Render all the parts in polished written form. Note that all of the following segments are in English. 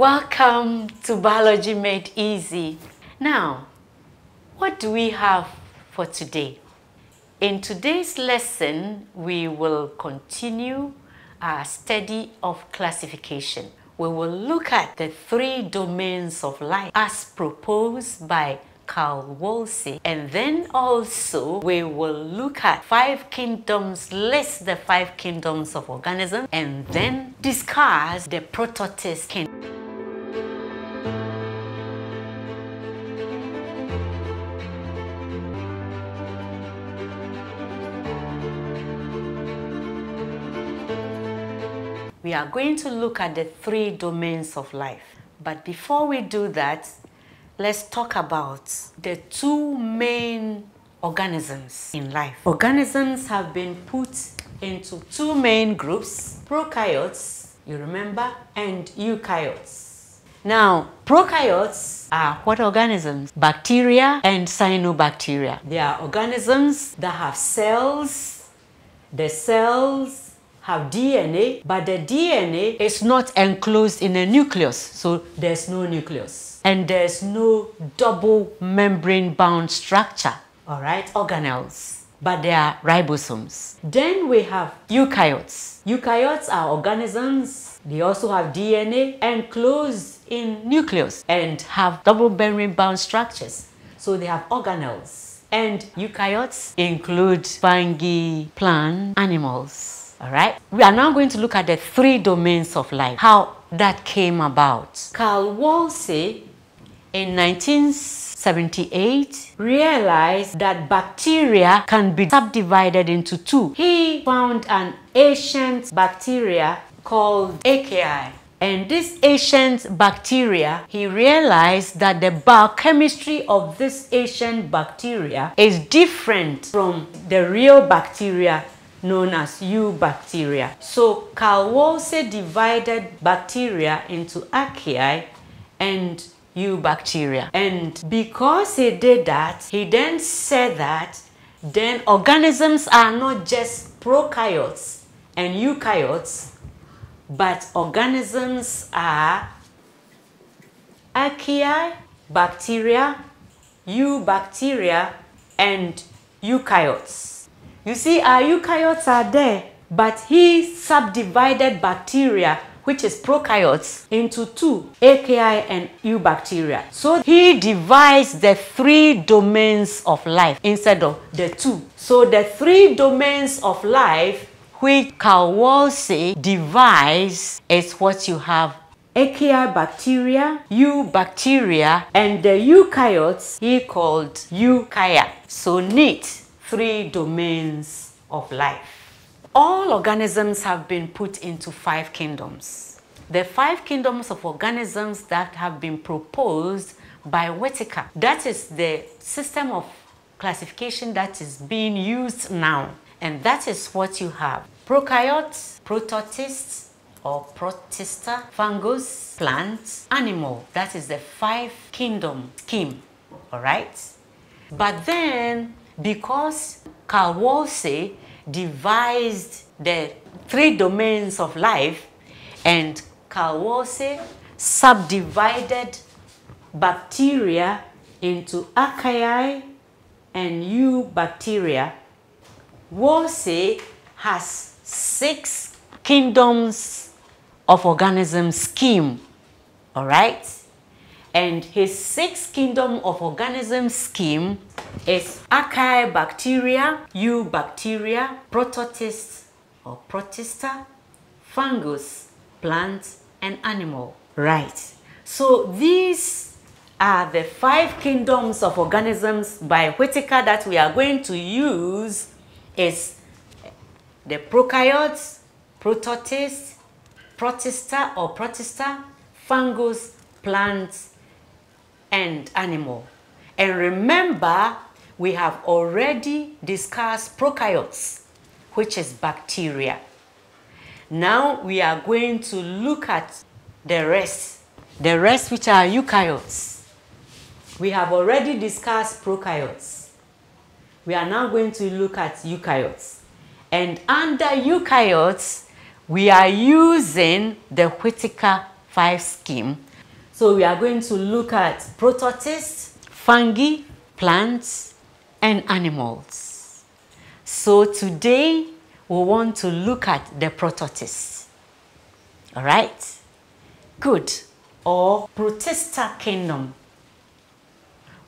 Welcome to Biology Made Easy. Now, what do we have for today? In today's lesson, we will continue our study of classification. We will look at the three domains of life as proposed by Carl Woese, and then also we will look at five kingdoms, list the five kingdoms of organisms, and then discuss the Protoctist kingdom. We are going to look at the three domains of life, but before we do that, let's talk about the two main organisms in life. Organisms have been put into two main groups, prokaryotes, you remember, and eukaryotes. Now, prokaryotes are what organisms? Bacteria and cyanobacteria. They are organisms that have cells. The cells have DNA, but the DNA is not enclosed in a nucleus, so there's no nucleus. And there's no double membrane bound structure, all right, organelles, but they are ribosomes. Then we have eukaryotes. Eukaryotes are organisms, they also have DNA enclosed in nucleus and have double membrane bound structures, so they have organelles. And eukaryotes include fungi, plants, animals. All right, we are now going to look at the three domains of life, how that came about. Carl Woese, in 1978, realized that bacteria can be subdivided into two. He found an ancient bacteria called Archaea. And this ancient bacteria, he realized that the biochemistry of this ancient bacteria is different from the real bacteria known as Eubacteria. So Carl Woese divided bacteria into Archaea and Eubacteria. And because he did that, he then said that then organisms are not just prokaryotes and eukaryotes, but organisms are Archaea, bacteria, Eubacteria, and eukaryotes. You see, our eukaryotes are there, but he subdivided bacteria, which is prokaryotes, into two, Archaea and Eubacteria. So he devised the three domains of life instead of the two. So the three domains of life which Carl Woese devised is what you have: Archaea bacteria, Eubacteria, and the eukaryotes he called eukarya. So neat. Three domains of life. All organisms have been put into five kingdoms. The five kingdoms of organisms that have been proposed by Whittaker. That is the system of classification that is being used now. And that is what you have: prokaryote, protoctist or protista, fungus, plant, animal. That is the five kingdom scheme, all right? But then, because Carl Woese devised the three domains of life and Carl Woese subdivided bacteria into Archaea and Eubacteria, Woese has six kingdoms of organism scheme, all right? And his sixth kingdom of organism scheme is Archaea bacteria, Eubacteria, Protoctist or Protista, fungus, plant, and animal. Right. So these are the five kingdoms of organisms by Whittaker that we are going to use is the prokaryotes, Protoctist, Protista or Protista, fungus, plants, and animal. And remember, we have already discussed prokaryotes, which is bacteria. Now we are going to look at the rest which are eukaryotes. We have already discussed prokaryotes. We are now going to look at eukaryotes. And under eukaryotes, we are using the Whittaker 5 scheme So we are going to look at prototists, fungi, plants, and animals. So today we want to look at the prototist. All right? Good. Or Protista kingdom.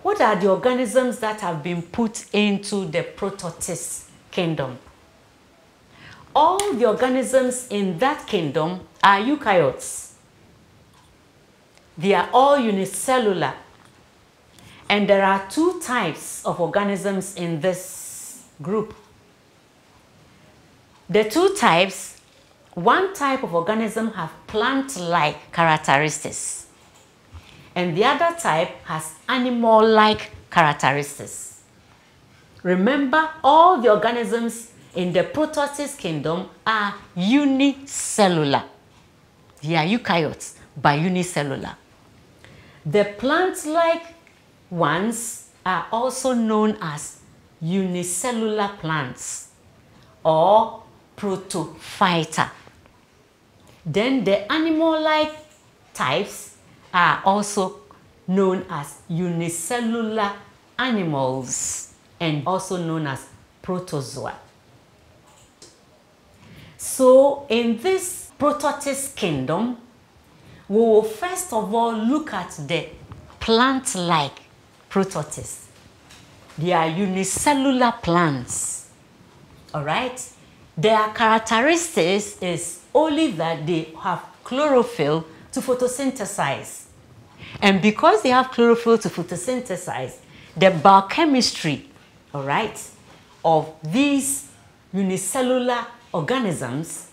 What are the organisms that have been put into the prototist kingdom? All the organisms in that kingdom are eukaryotes. They are all unicellular. And there are two types of organisms in this group. The two types, one type of organism have plant-like characteristics. And the other type has animal-like characteristics. Remember, all the organisms in the Prototist kingdom are unicellular. They are eukaryotes, but unicellular. The plant-like ones are also known as unicellular plants or Protophyta. Then the animal-like types are also known as unicellular animals and also known as protozoa. So in this Prototist kingdom, we will first of all look at the plant-like prototists. They are unicellular plants. All right? Their characteristics is only that they have chlorophyll to photosynthesize. And because they have chlorophyll to photosynthesize, the biochemistry, all right, of these unicellular organisms,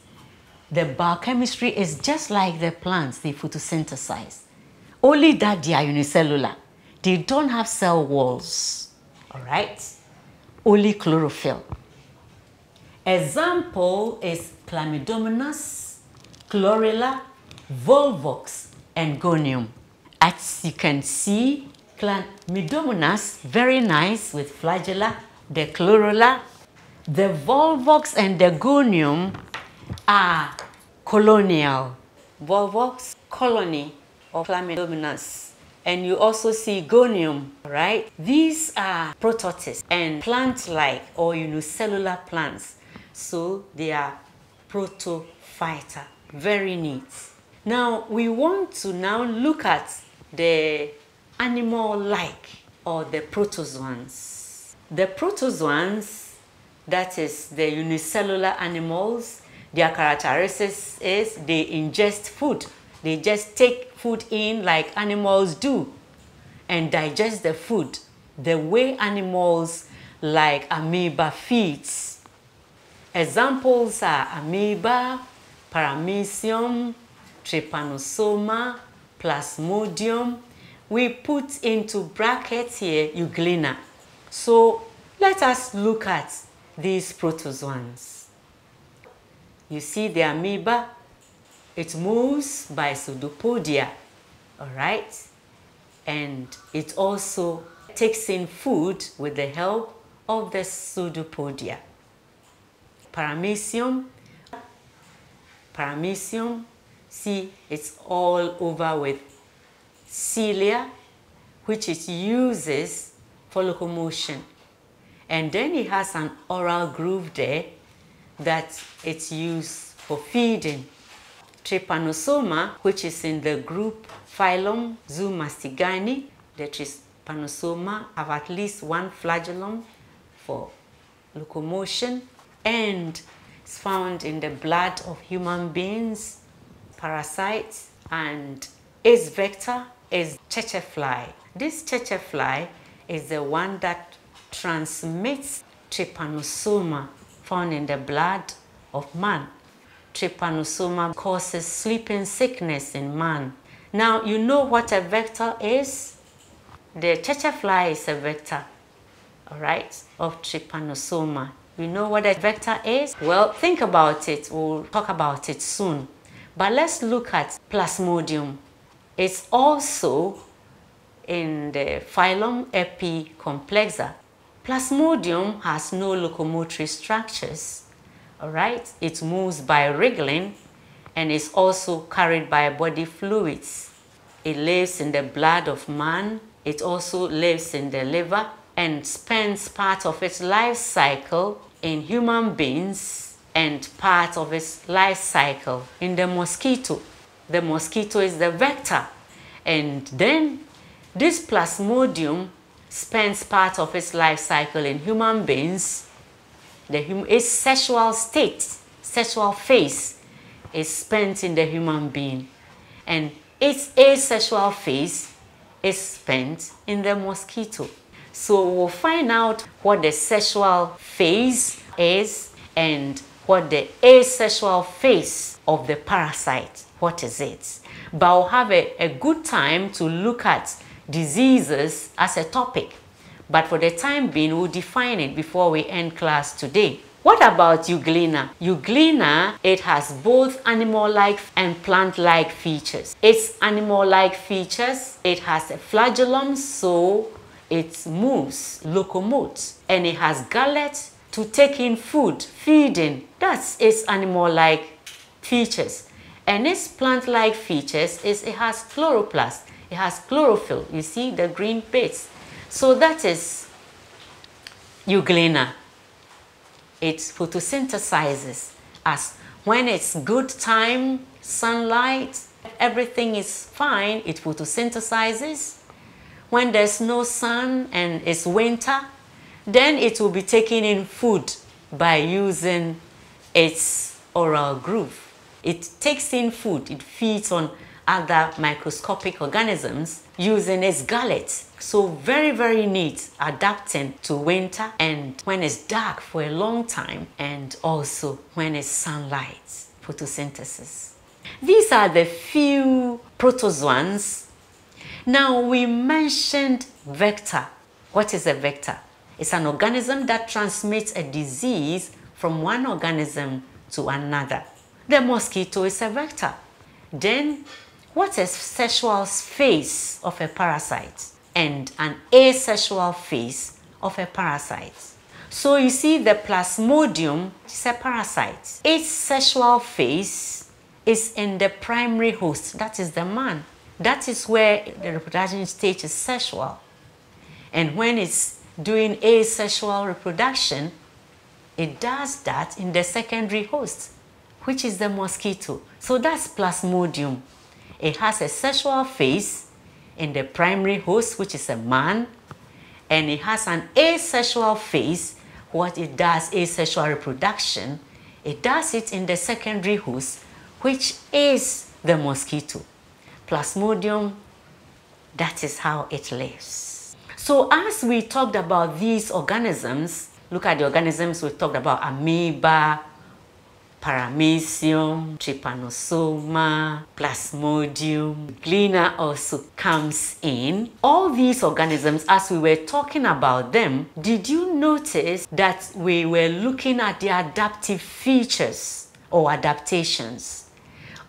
the biochemistry is just like the plants. They photosynthesize, only that they are unicellular. They don't have cell walls, all right? Only chlorophyll. Example is Chlamydomonas, Chlorella, Volvox, and Gonium. As you can see, Chlamydomonas, very nice with flagella, the Chlorella. The Volvox and the Gonium are colonial. Volvox, colony of Chlamydomonas. And you also see Gonium, right? These are prototists and plant-like or unicellular plants. So they are protophyta. Very neat. Now we want to look at the animal-like or the protozoans. The protozoans, that is the unicellular animals, their characteristics is they ingest food. They just take food in like animals do and digest the food the way animals like amoeba feeds. Examples are amoeba, paramecium, trypanosoma, plasmodium. We put into brackets here Euglena. So let us look at these protozoans. You see the amoeba, it moves by pseudopodia, all right? And it also takes in food with the help of the pseudopodia. Paramecium, see it's all over with cilia, which it uses for locomotion. And then it has an oral groove there that it's used for feeding. Trypanosoma, which is in the group phylum Zoomastigani, the Trypanosoma have at least one flagellum for locomotion, and it's found in the blood of human beings, parasites, and its vector is tsetse fly. This tsetse fly is the one that transmits trypanosoma found in the blood of man. Trypanosoma causes sleeping sickness in man. Now, you know what a vector is? The tsetse fly is a vector, all right, of trypanosoma. You know what a vector is? Well, think about it. We'll talk about it soon. But let's look at Plasmodium. It's also in the phylum Apicomplexa. Plasmodium has no locomotory structures, all right? It moves by wriggling and is also carried by body fluids. It lives in the blood of man. It also lives in the liver and spends part of its life cycle in human beings and part of its life cycle in the mosquito. The mosquito is the vector. And then this Plasmodium spends part of its life cycle in human beings. Its sexual state, sexual phase, is spent in the human being. And its asexual phase is spent in the mosquito. So we'll find out what the sexual phase is and what the asexual phase of the parasite, what is it? But we'll have a good time to look at diseases as a topic. But for the time being, we'll define it before we end class today. What about Euglena? Euglena, it has both animal-like and plant-like features. Its animal-like features, it has a flagellum, so it moves, locomotes, and it has gullet to take in food, feeding. That's its animal-like features. And its plant-like features is it has chloroplast, it has chlorophyll, you see the green bits. So that is Euglena. It photosynthesizes as when it's good time, sunlight, everything is fine, it photosynthesizes. When there's no sun and it's winter, then it will be taking in food by using its oral groove. It takes in food, it feeds on other microscopic organisms using its gullet. So very, very neat, adapting to winter and when it's dark for a long time and also when it's sunlight, photosynthesis. These are the few protozoans. Now we mentioned vector. What is a vector? It's an organism that transmits a disease from one organism to another. The mosquito is a vector. Then what is sexual phase of a parasite and an asexual phase of a parasite? So you see the Plasmodium is a parasite. Its sexual phase is in the primary host, that is the man. That is where the reproduction stage is sexual. And when it's doing asexual reproduction, it does that in the secondary host, which is the mosquito. So that's Plasmodium. It has a sexual phase in the primary host, which is a man, and it has an asexual phase. What it does, asexual reproduction, it does it in the secondary host, which is the mosquito. Plasmodium, that is how it lives. So as we talked about these organisms, look at the organisms we talked about: amoeba, Paramecium, Trypanosoma, Plasmodium, Euglena also comes in. All these organisms, as we were talking about them, did you notice that we were looking at the adaptive features or adaptations?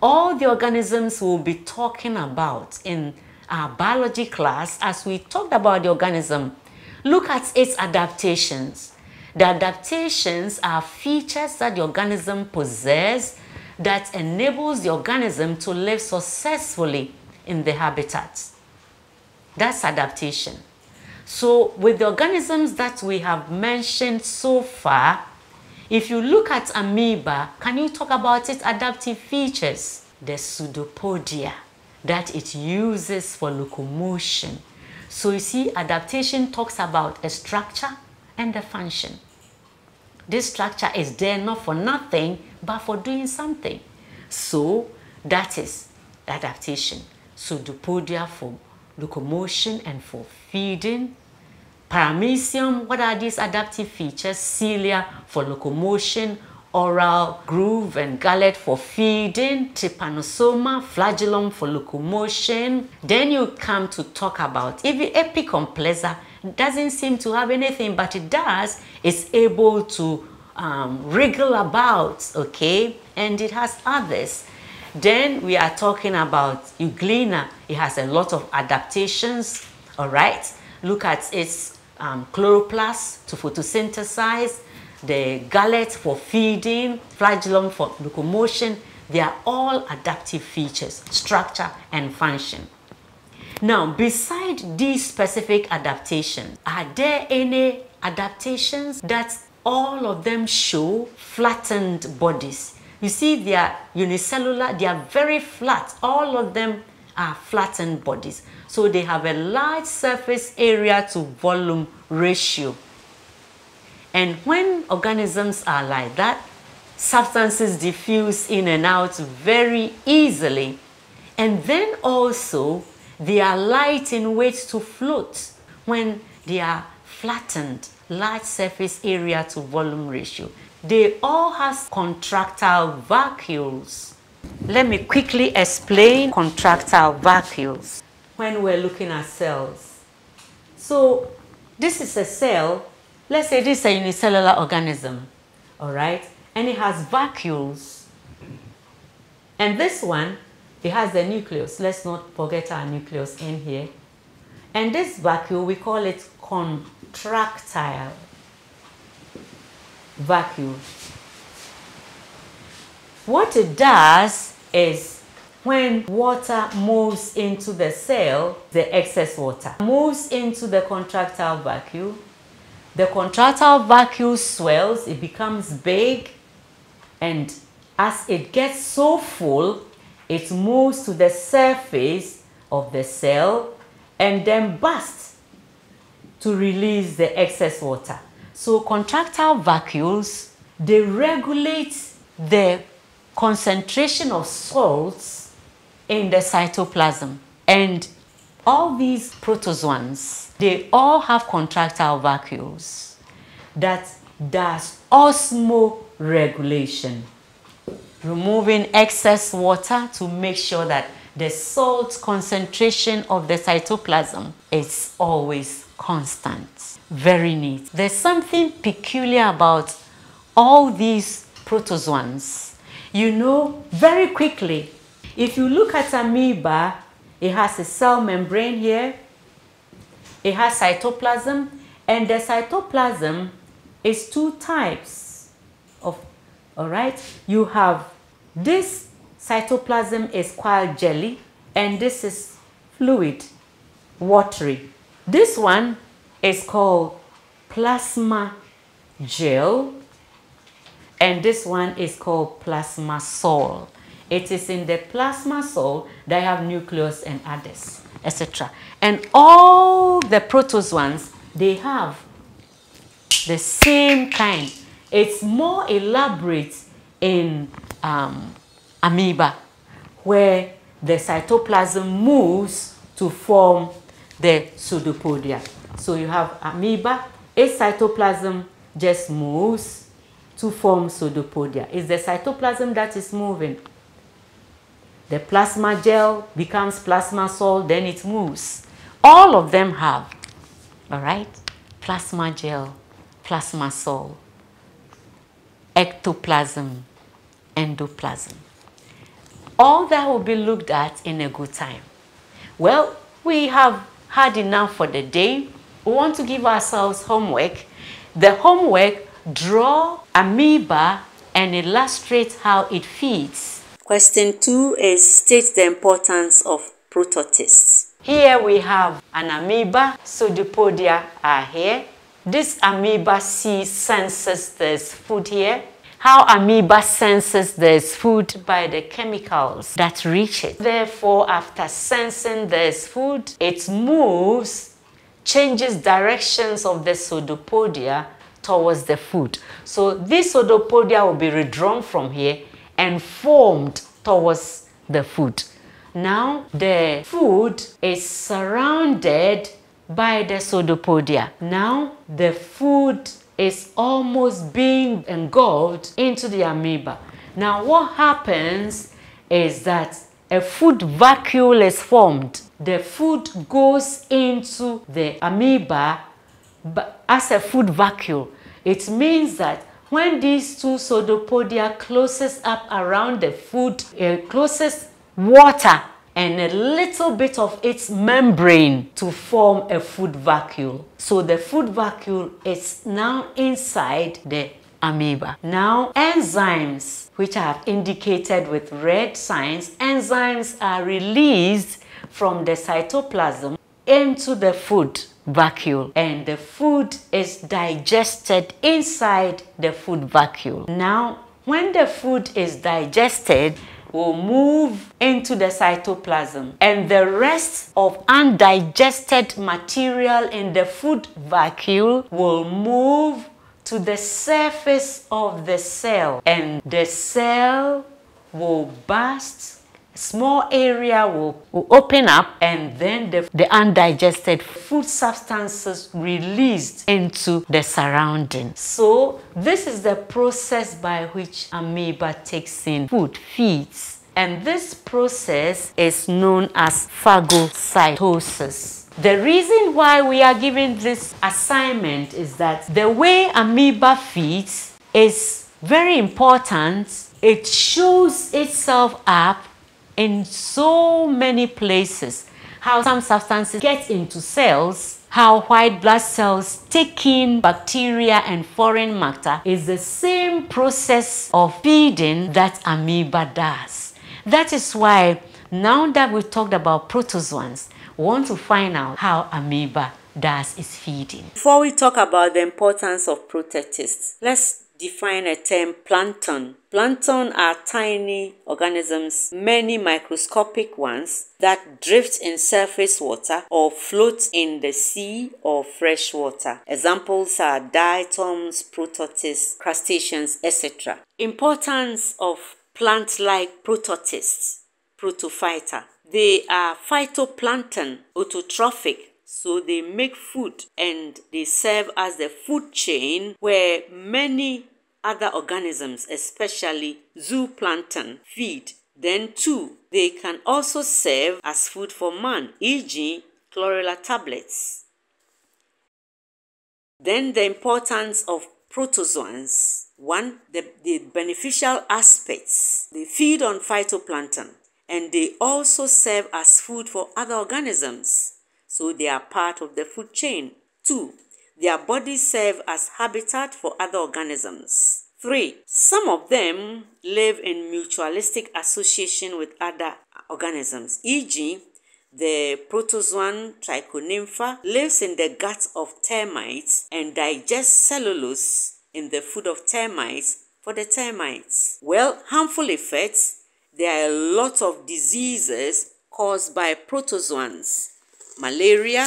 All the organisms we'll be talking about in our biology class, as we talked about the organism, look at its adaptations. The adaptations are features that the organism possesses that enables the organism to live successfully in the habitat. That's adaptation. So with the organisms that we have mentioned so far, if you look at amoeba, can you talk about its adaptive features? The pseudopodia that it uses for locomotion. So you see, adaptation talks about a structure and the function. This structure is there not for nothing but for doing something. So that is adaptation. Pseudopodia for locomotion and for feeding. Paramecium, what are these adaptive features? Cilia for locomotion, oral groove and gullet for feeding. Trypanosoma, flagellum for locomotion. Then you come to talk about even Apicomplexa. Doesn't seem to have anything, but it does. It's able to wriggle about, okay? And it has others. Then we are talking about Euglena. It has a lot of adaptations, all right? Look at its chloroplast to photosynthesize, the gullet for feeding, flagellum for locomotion. They are all adaptive features, structure and function. Now, beside these specific adaptations, are there any adaptations that all of them show flattened bodies? You see, they are unicellular, they are very flat. All of them are flattened bodies. So they have a large surface area to volume ratio. And when organisms are like that, substances diffuse in and out very easily. And then also, they are light in weight to float when they are flattened, large surface area to volume ratio. They all have contractile vacuoles. Let me quickly explain contractile vacuoles when we're looking at cells. So this is a cell. Let's say this is a unicellular organism, all right? And it has vacuoles. And this one, it has the nucleus. Let's not forget our nucleus in here. And this vacuole, we call it contractile vacuole. What it does is when water moves into the cell, the excess water moves into the contractile vacuole. The contractile vacuole swells, it becomes big, and as it gets so full, it moves to the surface of the cell and then bursts to release the excess water. So contractile vacuoles, they regulate the concentration of salts in the cytoplasm. And all these protozoans, they all have contractile vacuoles that does osmoregulation, removing excess water to make sure that the salt concentration of the cytoplasm is always constant. Very neat. There's something peculiar about all these protozoans. You know, very quickly, if you look at amoeba, it has a cell membrane here, it has cytoplasm, and the cytoplasm is two types of, all right? You have this cytoplasm is coiled jelly, and this is fluid, watery. This one is called plasma gel, and this one is called plasma sol. It is in the plasma sol that have nucleus and others, etc. And all the protozoans, they have the same kind. It's more elaborate in amoeba, where the cytoplasm moves to form the pseudopodia. So you have amoeba, its cytoplasm just moves to form pseudopodia. It's the cytoplasm that is moving. The plasma gel becomes plasma sol, then it moves. All of them have, all right? Plasma gel, plasma sol, ectoplasm, endoplasm. All that will be looked at in a good time. Well, we have had enough for the day. We want to give ourselves homework. The homework, draw amoeba and illustrate how it feeds. Question 2 is state the importance of prototists. Here we have an amoeba. Pseudopodia are here. This amoeba senses there's food here. How amoeba senses there's food? By the chemicals that reach it. Therefore, after sensing there's food, it moves, changes directions of the pseudopodia towards the food. So this pseudopodia will be redrawn from here and formed towards the food. Now the food is surrounded by the pseudopodia. Now the food is almost being engulfed into the amoeba. Now what happens is that a food vacuole is formed. The food goes into the amoeba as a food vacuole. It means that when these two pseudopodia closes up around the food, closes water and a little bit of its membrane to form a food vacuole. So the food vacuole is now inside the amoeba. Now enzymes, which I have indicated with red signs, enzymes are released from the cytoplasm into the food vacuole, and the food is digested inside the food vacuole. Now, when the food is digested, will move into the cytoplasm, and the rest of undigested material in the food vacuole will move to the surface of the cell, and the cell will burst. Small area will open up, and then the undigested food substances released into the surrounding. So this is the process by which amoeba takes in food, feeds. And this process is known as phagocytosis. The reason why we are given this assignment is that the way amoeba feeds is very important. It shows itself up in so many places, how some substances get into cells, how white blood cells take in bacteria and foreign matter is the same process of feeding that amoeba does. That is why now that we've talked about protozoans, we want to find out how amoeba does its feeding. Before we talk about the importance of prototists, let's define a term, plankton. Plankton are tiny organisms, many microscopic ones, that drift in surface water or float in the sea or fresh water. Examples are diatoms, prototists, crustaceans, etc. Importance of plant-like prototists, protophyta. They are phytoplankton, autotrophic. So they make food, and they serve as the food chain where many other organisms, especially zooplankton, feed. Then too, they can also serve as food for man, e.g. chlorella tablets. Then the importance of protozoans. One, the beneficial aspects. They feed on phytoplankton, and they also serve as food for other organisms. So they are part of the food chain. 2. Their bodies serve as habitat for other organisms. 3. Some of them live in mutualistic association with other organisms. E.g., the protozoan trichonympha lives in the gut of termites and digests cellulose in the food of termites for the termites. Well, harmful effects. There are a lot of diseases caused by protozoans. Malaria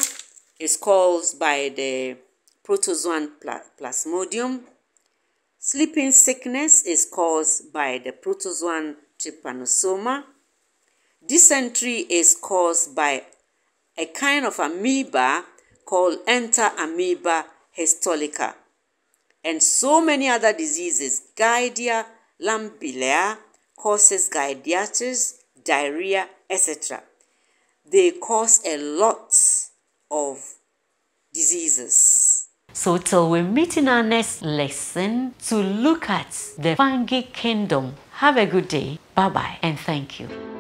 is caused by the protozoan Plasmodium. Sleeping sickness is caused by the protozoan Trypanosoma. Dysentery is caused by a kind of amoeba called Entamoeba histolytica. And so many other diseases. Giardia lamblia causes Giardiates, diarrhea, etc. They cause a lot of diseases. So till we meet in our next lesson to look at the fungi kingdom. Have a good day. Bye-bye and thank you.